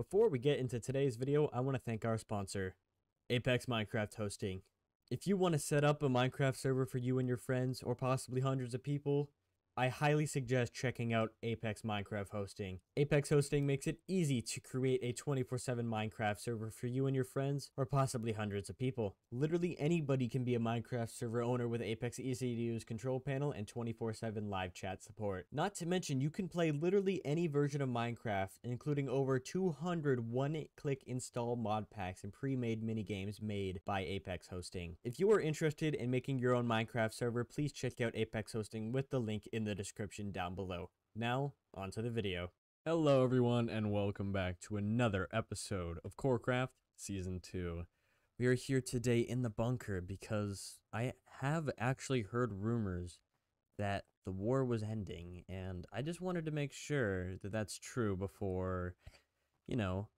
Before we get into today's video, I want to thank our sponsor, Apex Minecraft Hosting. If you want to set up a Minecraft server for you and your friends, or possibly hundreds of people, I highly suggest checking out Apex Minecraft Hosting. Apex Hosting makes it easy to create a 24/7 Minecraft server for you and your friends, or possibly hundreds of people. Literally anybody can be a Minecraft server owner with Apex's easy-to-use control panel and 24/7 live chat support. Not to mention, you can play literally any version of Minecraft, including over 200 one-click install mod packs and pre-made minigames made by Apex Hosting. If you are interested in making your own Minecraft server, please check out Apex Hosting with the link in the description down below. Now, onto the video. Hello everyone, and welcome back to another episode of CoreCraft Season 2. We are here today in the bunker because I have actually heard rumors that the war was ending, and I just wanted to make sure that that's true before, you know,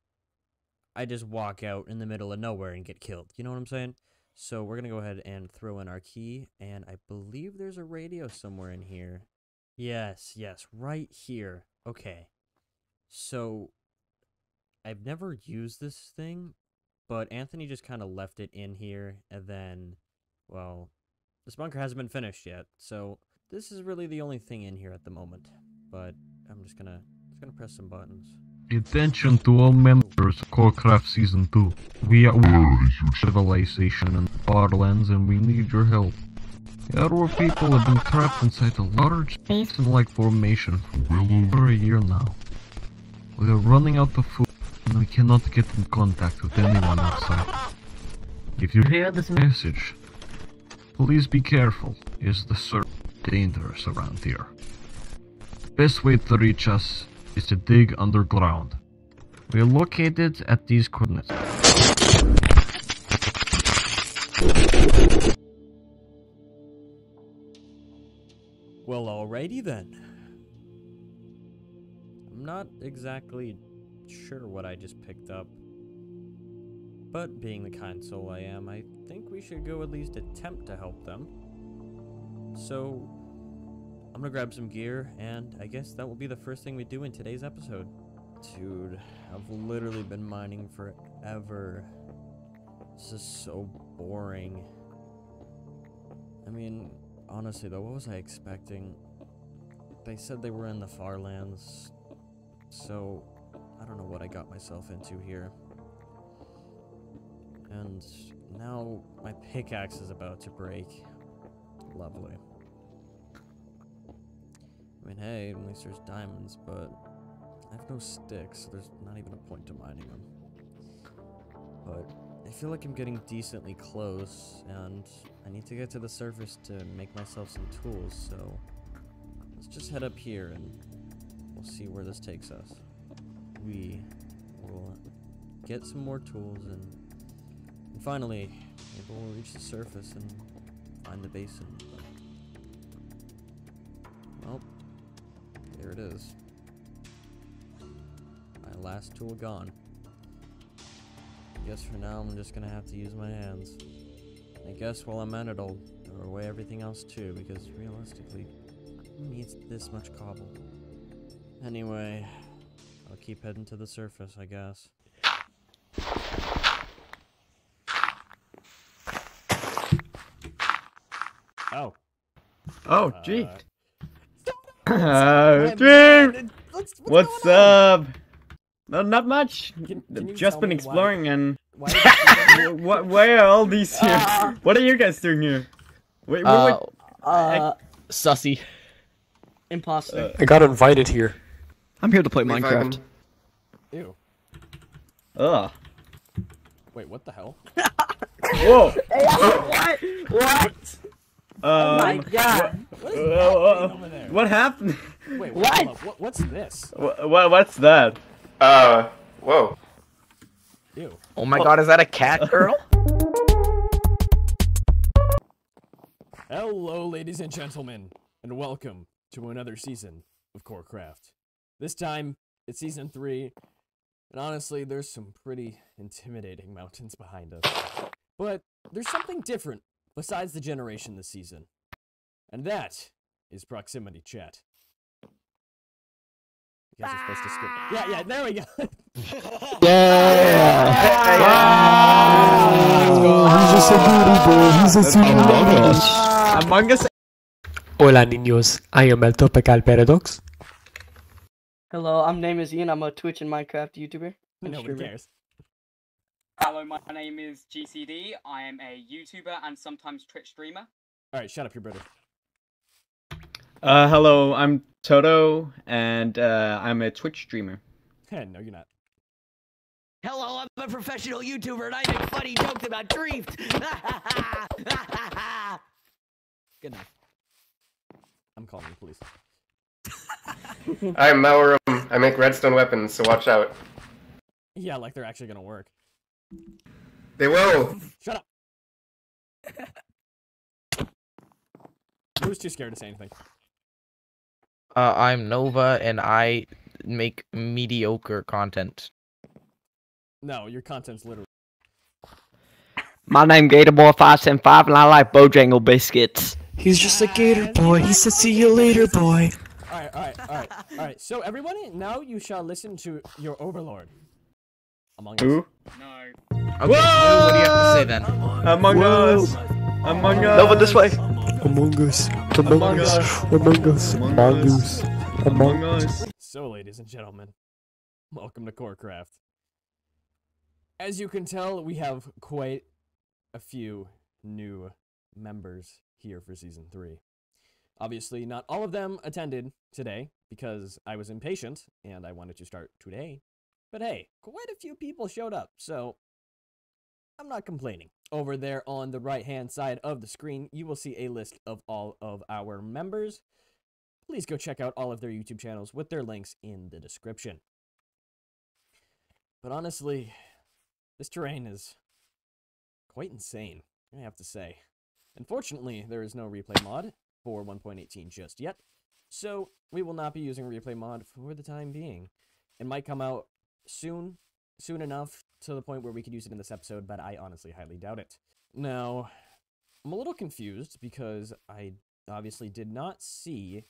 I just walk out in the middle of nowhere and get killed. You know what I'm saying? So we're gonna go ahead and throw in our key, and I believe there's a radio somewhere in here. Yes, right here. Okay. So I've never used this thing, but Anthony just kind of left it in here, and then, well, this bunker hasn't been finished yet, so this is really the only thing in here at the moment. But I'm just gonna press some buttons. Attention to all members of CoreCraft Season 2. We are a huge civilization in Far Lands, and we need your help. Our people have been trapped inside a large basin-like formation for well over a year now. We are running out of food, and we cannot get in contact with anyone outside. If you hear this message, please be careful, as the surf is dangerous around here. Best way to reach us is to dig underground. We are located at these coordinates. Well, alrighty then. I'm not exactly sure what I just picked up, but being the kind soul I am, I think we should go at least attempt to help them. So I'm gonna grab some gear, and I guess that will be the first thing we do in today's episode. Dude, I've literally been mining forever. This is so boring. I mean, honestly though, what was I expecting? They said they were in the Far Lands, so I don't know what I got myself into here. And now my pickaxe is about to break. Lovely. I mean, hey, at least there's diamonds, but I have no sticks, so there's not even a point to mining them. But I feel like I'm getting decently close, and I need to get to the surface to make myself some tools, so let's just head up here and we'll see where this takes us. We will get some more tools, and finally, maybe we'll reach the surface and find the basin. Well, there it is. My last tool gone. I guess for now I'm just gonna have to use my hands. I guess while I'm at it, I'll throw away everything else too, because realistically, who needs this much cobble? Anyway, I'll keep heading to the surface, I guess. Oh. Oh, gee. Dreeft! What's up? No, not much. I've just been exploring and... why are all these here? What are you guys doing here? Sussy. Imposter. I got invited here. I'm here to play Minecraft. Ew. Ugh. Wait, what the hell? Whoa! What? Oh my god! What is that over there? What happened? Wait, what's this? What's that? Whoa. Ew. Oh my god, is that a cat girl? Hello, ladies and gentlemen, and welcome to another season of CoreCraft. This time, it's season 3, and honestly, there's some pretty intimidating mountains behind us. But there's something different besides the generation this season, and that is proximity chat. You guys are supposed to skip. Yeah, there we go. He's just a booty boy. Hola niños, I am El Tropical Paradox. Hello, my name is Ian, I'm a Twitch and Minecraft YouTuber. Nobody cares. Hello, my name is GCD, I am a YouTuber and sometimes Twitch streamer. Alright, shut up, your brother. Hello, I'm Toto, and I'm a Twitch streamer. No, you're not. Hello, I'm a professional YouTuber, and I make funny jokes about Dreeft! Good enough. I'm calling the police. I'm Maurum. I make redstone weapons, so watch out. Yeah, like they're actually gonna work. They will! Shut up! Who's too scared to say anything? I'm Nova, and I make mediocre content. No, your content's literally... My name Gatorboy575, and I like Bojangle biscuits. He's just a gator boy. He said, see you later, boy. Alright, alright, alright, alright. So, everybody, now you shall listen to your overlord. Among Us. Who? No. Okay, whoa! What do you have to say, then? Among Us! Among Us! Nova, this way! Among Us! Among Us! Among Us! Among Us! Among Us! So, ladies and gentlemen, welcome to CoreCraft. As you can tell, we have quite a few new members here for Season 3. Obviously, not all of them attended today, because I was impatient, and I wanted to start today. But hey, quite a few people showed up, so I'm not complaining. Over there on the right-hand side of the screen, you will see a list of all of our members. Please go check out all of their YouTube channels with their links in the description. But honestly... this terrain is quite insane, I have to say. Unfortunately, there is no replay mod for 1.18 just yet, so we will not be using a replay mod for the time being. It might come out soon enough to the point where we could use it in this episode, but I honestly highly doubt it. Now, I'm a little confused because I obviously did not see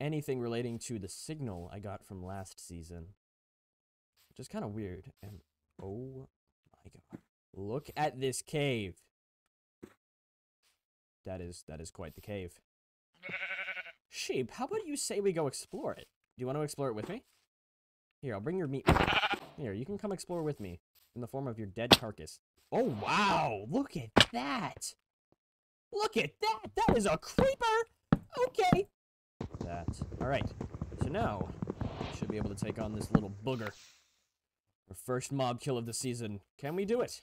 anything relating to the signal I got from last season, which is kind of weird. And oh my god. Look at this cave. That is quite the cave. Sheep, how about you say we go explore it? Do you want to explore it with me? Here, I'll bring your meat. Here, you can come explore with me in the form of your dead carcass. Oh wow, look at that. Look at that. That was a creeper. Okay. All right. So now, we should be able to take on this little booger. Our first mob kill of the season. Can we do it?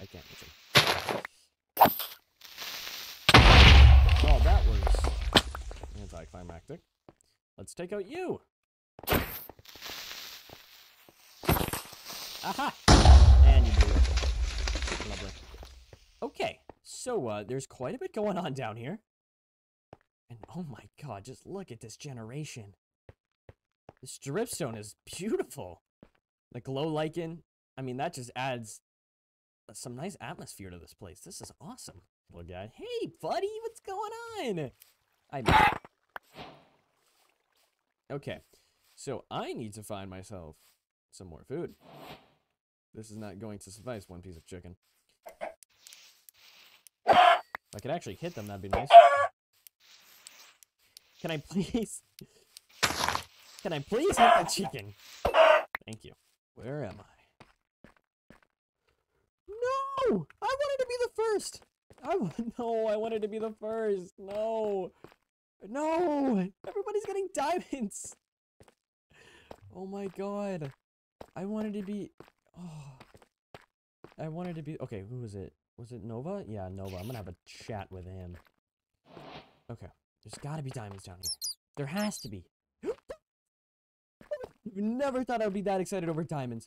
I can't reach it. Oh, that was anticlimactic. Let's take out you. Aha! And you blew it. Lovely. Okay, so there's quite a bit going on down here. And oh my god, just look at this generation. This dripstone is beautiful. The glow lichen, I mean, that just adds some nice atmosphere to this place. This is awesome. Little guy. Hey, buddy, what's going on? Okay, so I need to find myself some more food. This is not going to suffice, one piece of chicken. If I could actually hit them, that'd be nice. Can I please hit that chicken? Thank you. Where am I? No! I wanted to be the first! I wanted to be the first! No! No! Everybody's getting diamonds! Oh my god. I wanted to be... Okay, who was it? Was it Nova? Yeah, Nova. I'm gonna have a chat with him. Okay. There's gotta be diamonds down here. There has to be. Never thought I'd be that excited over diamonds,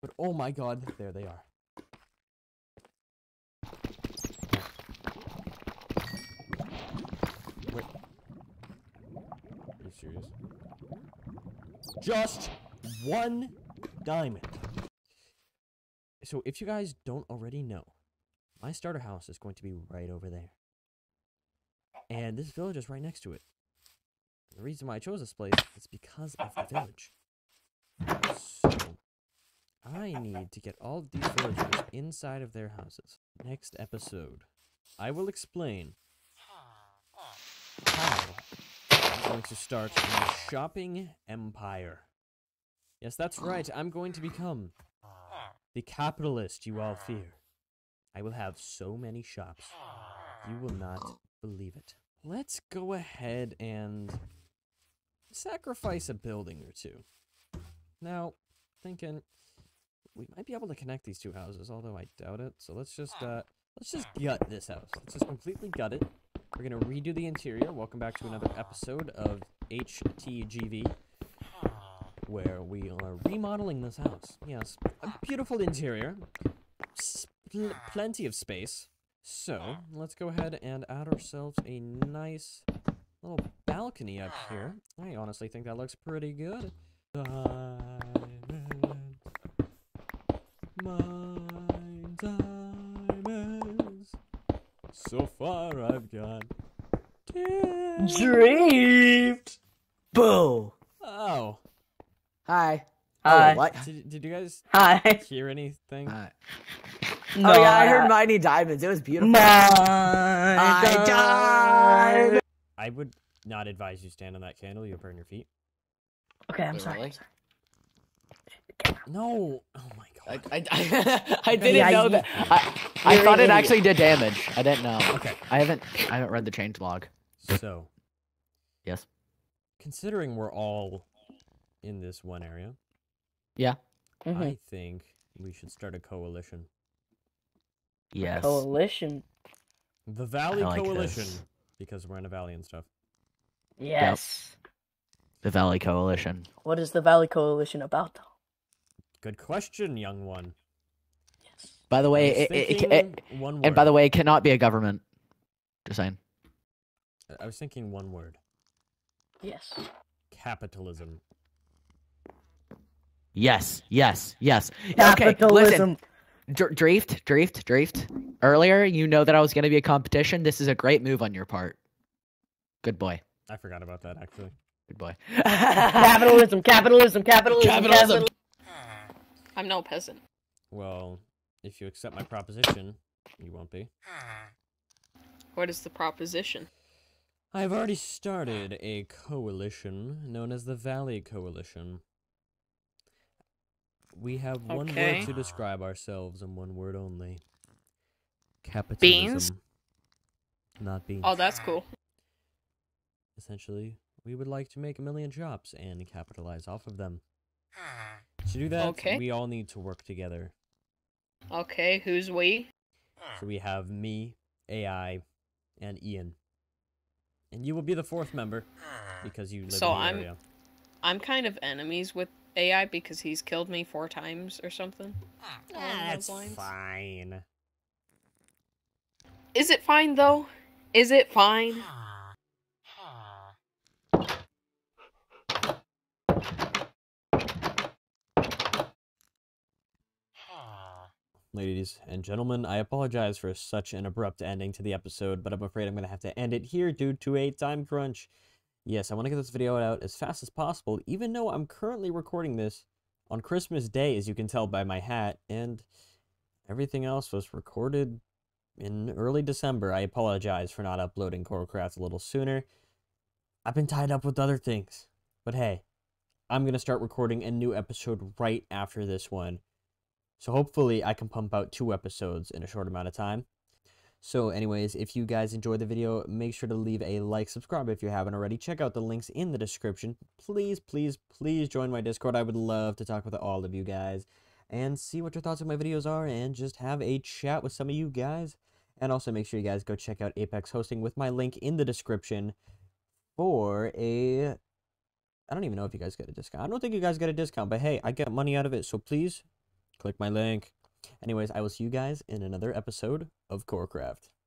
but oh my god, there they are. Wait, are you serious? Just one diamond. So if you guys don't already know, my starter house is going to be right over there, and this village is right next to it. The reason why I chose this place is because of the village. So I need to get all of these villagers inside of their houses. Next episode, I will explain how I'm going to start my shopping empire. Yes, that's right. I'm going to become the capitalist you all fear. I will have so many shops. You will not believe it. Let's go ahead and sacrifice a building or two. Now, thinking we might be able to connect these two houses, although I doubt it. So let's just gut this house. Let's just completely gut it. We're gonna redo the interior. Welcome back to another episode of HTGV, where we are remodeling this house. Yes, a beautiful interior, plenty of space. So let's go ahead and add ourselves a nice little balcony up here. I honestly think that looks pretty good. Diamonds. So far I've got Dreeft. Boo. Oh. Hi. Hi. Oh, what? Did you guys hear anything? Hi. No, oh yeah, I heard Mighty Diamonds. It was beautiful. My diamond. I would not advise you stand on that candle. You'll burn your feet. Okay, I'm sorry. Really? No. Oh my god. I didn't know that. I thought it actually did damage. I didn't know. Okay. I haven't read the change log. So. Yes. Considering we're all in this one area. Yeah. Mm-hmm. I think we should start a coalition. Yes. Coalition. The Valley Coalition. This. Because we're in a valley and stuff. Yes. Yep. The Valley Coalition. What is the Valley Coalition about, though? Good question, young one. Yes. By the way, it cannot be a government. Just saying. I was thinking one word. Yes. Capitalism. Yes, yes, yes. Capitalism. Okay, listen. Dreeft. Earlier, you know that I was going to be a competition. This is a great move on your part. Good boy. I forgot about that, actually. Good boy. Capitalism. I'm no peasant. Well, if you accept my proposition, you won't be. What is the proposition? I've already started a coalition known as the Valley Coalition. We have one word to describe ourselves and one word only. Capitalism. Beans? Not beans. Oh, that's cool. Essentially, we would like to make 1 million jobs and capitalize off of them. To do that, we all need to work together. Okay, who's we? So we have me, AI, and Ian. And you will be the fourth member, because you live in the area. I'm kind of enemies with AI because he's killed me 4 times or something. That's fine. Is it fine, though? Is it fine? Ladies and gentlemen, I apologize for such an abrupt ending to the episode, but I'm afraid I'm going to have to end it here due to a time crunch. Yes, I want to get this video out as fast as possible, even though I'm currently recording this on Christmas Day, as you can tell by my hat, and everything else was recorded in early December. I apologize for not uploading CoreCraft a little sooner. I've been tied up with other things, but hey, I'm going to start recording a new episode right after this one. So hopefully I can pump out 2 episodes in a short amount of time. So anyways, if you guys enjoyed the video, make sure to leave a like, subscribe if you haven't already. Check out the links in the description. Please, please, please join my Discord. I would love to talk with all of you guys and see what your thoughts on my videos are and just have a chat with some of you guys. And also make sure you guys go check out Apex Hosting with my link in the description for a... I don't even know if you guys get a discount. I don't think you guys get a discount, but hey, I get money out of it, so please... click my link. Anyways, I will see you guys in another episode of CoreCraft.